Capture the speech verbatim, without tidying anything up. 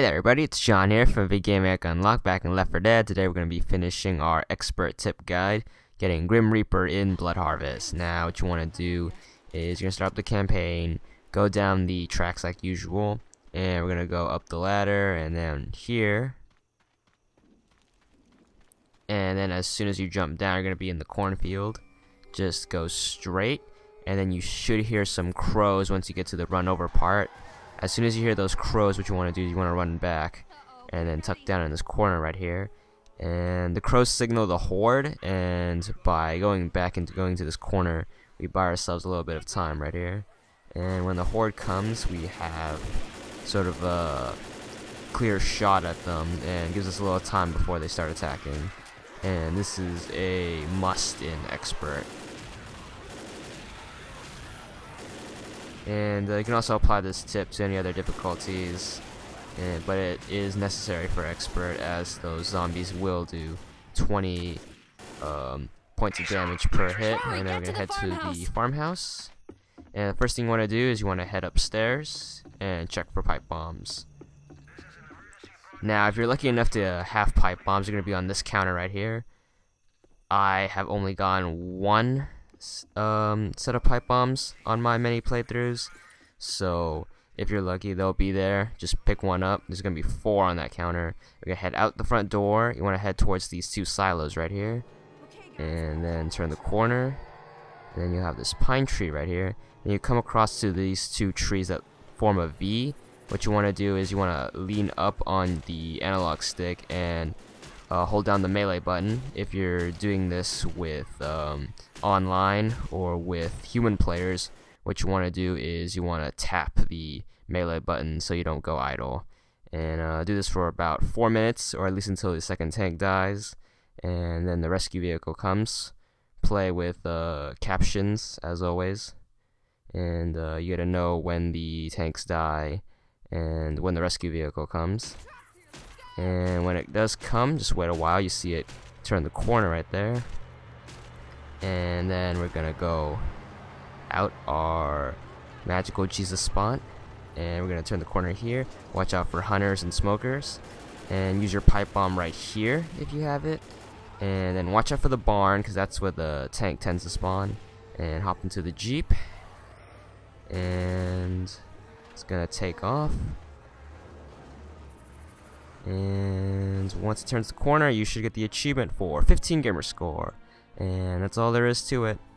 Hey there everybody, it's John here from VidGamiac Unlocked, back in Left four Dead. Today we're going to be finishing our expert tip guide, getting Grim Reaper in Blood Harvest. Now what you want to do is you're going to start up the campaign, go down the tracks like usual, and we're going to go up the ladder and then here. And then as soon as you jump down, you're going to be in the cornfield. Just go straight, and then you should hear some crows once you get to the run over part. As soon as you hear those crows, what you want to do is you want to run back and then tuck down in this corner right here. And the crows signal the horde, and by going back into going to this corner, we buy ourselves a little bit of time right here. And when the horde comes, we have sort of a clear shot at them and gives us a little time before they start attacking. And this is a must in expert. And uh, you can also apply this tip to any other difficulties, uh, but it is necessary for expert, as those zombies will do twenty um, points of damage per hit. And then we're going to head to the farmhouse. And the first thing you want to do is you want to head upstairs and check for pipe bombs. Now if you're lucky enough to have pipe bombs, you're going to be on this counter right here. I have only gotten one Um, set of pipe bombs on my many playthroughs, so if you're lucky they'll be there. Just pick one up. There's gonna be four on that counter. We're gonna head out the front door. You wanna head towards these two silos right here, and then turn the corner, and then you'll have this pine tree right here, and you come across to these two trees that form a V. What you wanna do is you wanna lean up on the analog stick and Uh, hold down the melee button. If you're doing this with um, online or with human players, what you want to do is you want to tap the melee button so you don't go idle. And uh, do this for about four minutes, or at least until the second tank dies, and then the rescue vehicle comes. Play with uh, captions as always, and uh, you gotta know when the tanks die and when the rescue vehicle comes. And when it does come, just wait a while. You see it turn the corner right there. And then we're gonna go out our magical Jesus spot, and we're gonna turn the corner here. Watch out for hunters and smokers, and use your pipe bomb right here if you have it. And then watch out for the barn, because that's where the tank tends to spawn. And hop into the Jeep, and it's gonna take off. And once it turns the corner, you should get the achievement for fifteen gamer score. And that's all there is to it.